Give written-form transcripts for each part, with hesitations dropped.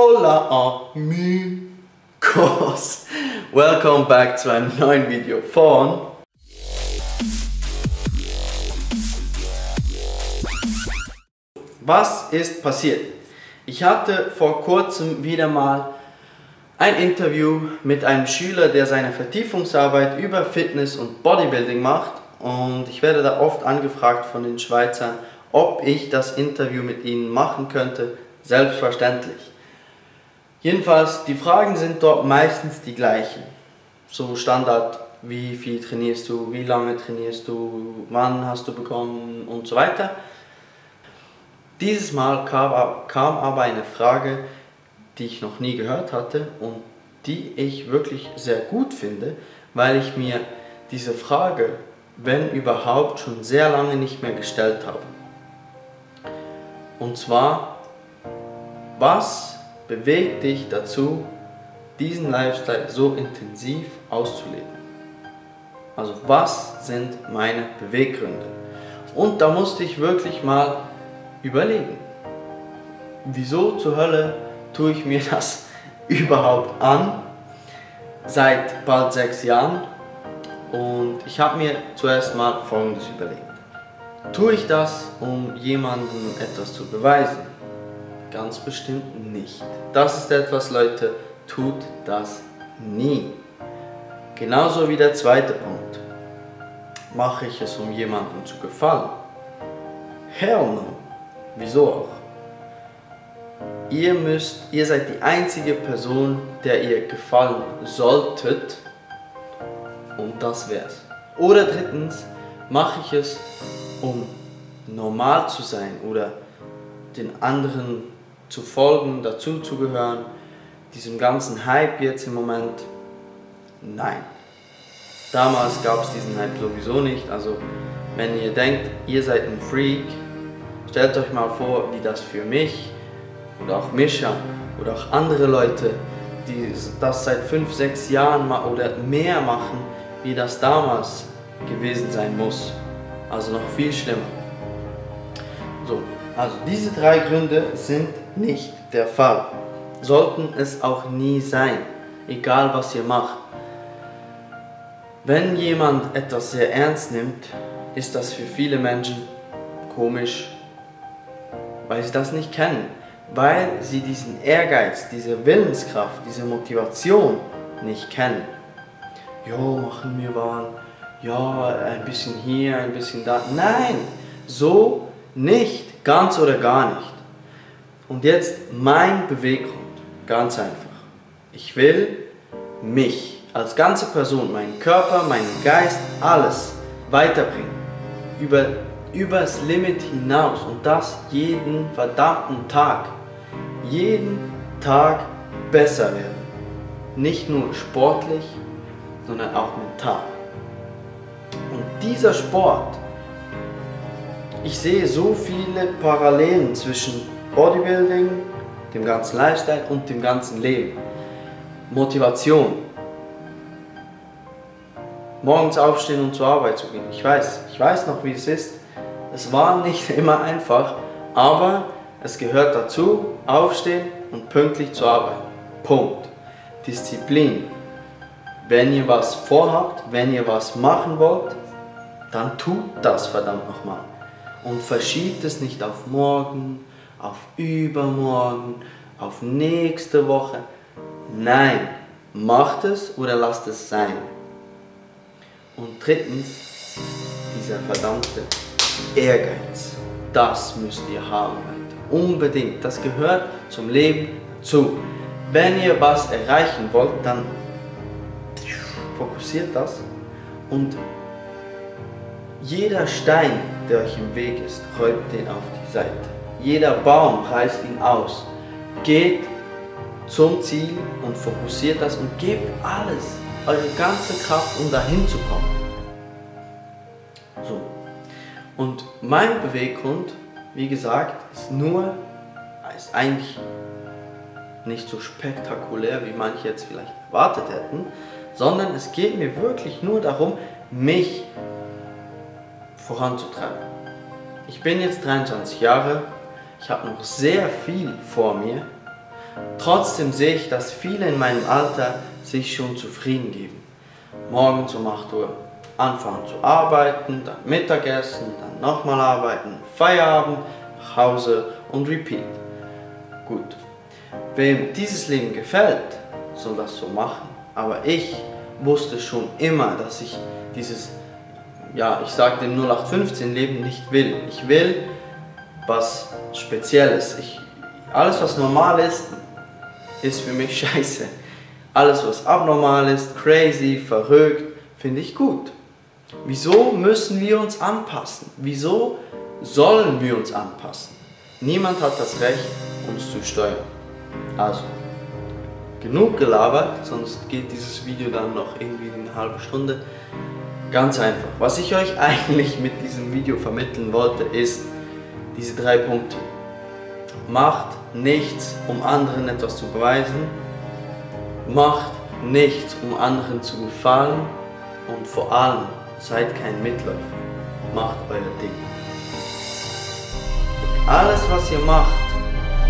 Hola amigos! Welcome back zu einem neuen Video von Was ist passiert? Ich hatte vor kurzem wieder mal ein Interview mit einem Schüler, der seine Vertiefungsarbeit über Fitness und Bodybuilding macht, und ich werde da oft angefragt von den Schweizern, ob ich das Interview mit ihnen machen könnte. Selbstverständlich. Jedenfalls, die Fragen sind dort meistens die gleichen. So Standard, wie viel trainierst du, wie lange trainierst du, wann hast du begonnen und so weiter. Dieses Mal kam aber eine Frage, die ich noch nie gehört hatte und die ich wirklich sehr gut finde, weil ich mir diese Frage, wenn überhaupt, schon sehr lange nicht mehr gestellt habe. Und zwar: Was bewegt dich dazu, diesen Lifestyle so intensiv auszuleben? Also, was sind meine Beweggründe? Und da musste ich wirklich mal überlegen, wieso zur Hölle tue ich mir das überhaupt an, seit bald 6 Jahren. Und ich habe mir zuerst mal Folgendes überlegt. Tue ich das, um jemandem etwas zu beweisen? Ganz bestimmt nicht. Das ist etwas, Leute, tut das nie. Genauso wie der zweite Punkt. Mache ich es, um jemandem zu gefallen? Hell no. Wieso auch? Ihr seid die einzige Person, der ihr gefallen solltet. Und das wär's. Oder drittens, mache ich es, um normal zu sein oder den anderen zu folgen, dazu zu gehören, diesem ganzen Hype jetzt im Moment? Nein. Damals gab es diesen Hype sowieso nicht, also wenn ihr denkt, ihr seid ein Freak, stellt euch mal vor, wie das für mich oder auch Mischa oder auch andere Leute, die das seit 5, 6 Jahren oder mehr machen, wie das damals gewesen sein muss. Also noch viel schlimmer. So. Also diese 3 Gründe sind nicht der Fall. Sollten es auch nie sein, egal was ihr macht. Wenn jemand etwas sehr ernst nimmt, ist das für viele Menschen komisch, weil sie das nicht kennen, weil sie diesen Ehrgeiz, diese Willenskraft, diese Motivation nicht kennen. Jo, machen wir mal, ja, ein bisschen hier, ein bisschen da. Nein, so nicht. Ganz oder gar nicht. Und jetzt mein Beweggrund, ganz einfach. Ich will mich als ganze Person, meinen Körper, meinen Geist, alles weiterbringen. Übers Limit hinaus, und das jeden verdammten Tag. Jeden Tag besser werden. Nicht nur sportlich, sondern auch mental. Und dieser Sport, ich sehe so viele Parallelen zwischen Bodybuilding, dem ganzen Lifestyle und dem ganzen Leben. Motivation. Morgens aufstehen und zur Arbeit zu gehen. Ich weiß noch, wie es ist. Es war nicht immer einfach, aber es gehört dazu, aufstehen und pünktlich zur Arbeit. Punkt. Disziplin. Wenn ihr was vorhabt, wenn ihr was machen wollt, dann tut das verdammt nochmal. Und verschiebt es nicht auf morgen, auf übermorgen, auf nächste Woche. Nein, macht es oder lasst es sein. Und drittens, dieser verdammte Ehrgeiz. Das müsst ihr haben, Leute. Unbedingt. Das gehört zum Leben zu. Wenn ihr was erreichen wollt, dann fokussiert das. Und jeder Stein, der euch im Weg ist, räumt den auf die Seite. Jeder Baum reißt ihn aus. Geht zum Ziel und fokussiert das und gebt alles, eure ganze Kraft, um dahin zu kommen. So. Und mein Beweggrund, wie gesagt, ist eigentlich nicht so spektakulär, wie manche jetzt vielleicht erwartet hätten, sondern es geht mir wirklich nur darum, mich voranzutreiben. Ich bin jetzt 23 Jahre, ich habe noch sehr viel vor mir, Trotzdem sehe ich, dass viele in meinem Alter sich schon zufrieden geben. Morgens um 8 Uhr anfangen zu arbeiten, dann Mittagessen, dann nochmal arbeiten, Feierabend, nach Hause und repeat. Gut, wem dieses Leben gefällt, soll das so machen. Aber ich wusste schon immer, dass ich dieses, ja, ich sag dem 0815 Leben nicht will. Ich will was Spezielles. Alles was normal ist, ist für mich scheiße. Alles was abnormal ist, crazy, verrückt, finde ich gut. Wieso müssen wir uns anpassen? Wieso sollen wir uns anpassen? Niemand hat das Recht, uns zu steuern. Also, genug gelabert, sonst geht dieses Video dann noch irgendwie eine halbe Stunde. Ganz einfach. Was ich euch eigentlich mit diesem Video vermitteln wollte, ist diese 3 Punkte. Macht nichts, um anderen etwas zu beweisen. Macht nichts, um anderen zu gefallen. Und vor allem, seid kein Mitläufer. Macht euer Ding. Und alles, was ihr macht,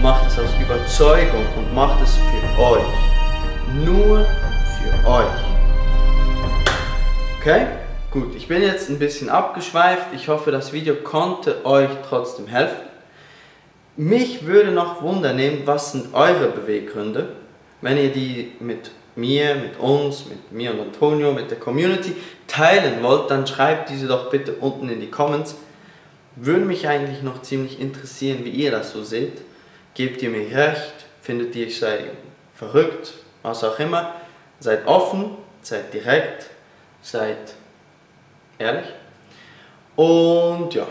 macht es aus Überzeugung und macht es für euch. Nur für euch. Okay? Gut, ich bin jetzt ein bisschen abgeschweift. Ich hoffe, das Video konnte euch trotzdem helfen. Mich würde noch wundern, was sind eure Beweggründe, wenn ihr die mit mir und Antonio, mit der Community teilen wollt, dann schreibt diese doch bitte unten in die Comments. Würde mich eigentlich noch ziemlich interessieren, wie ihr das so seht. Gebt ihr mir recht? Findet ihr, ich sei verrückt? Was auch immer. Seid offen, seid direkt, seid ehrlich. Und ja.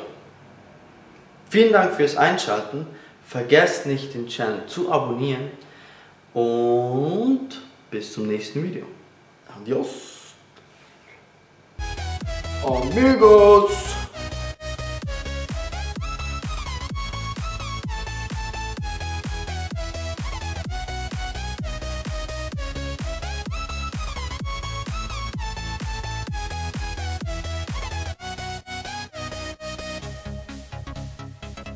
Vielen Dank fürs Einschalten. Vergesst nicht, den Channel zu abonnieren. Und bis zum nächsten Video. Adios. Amigos.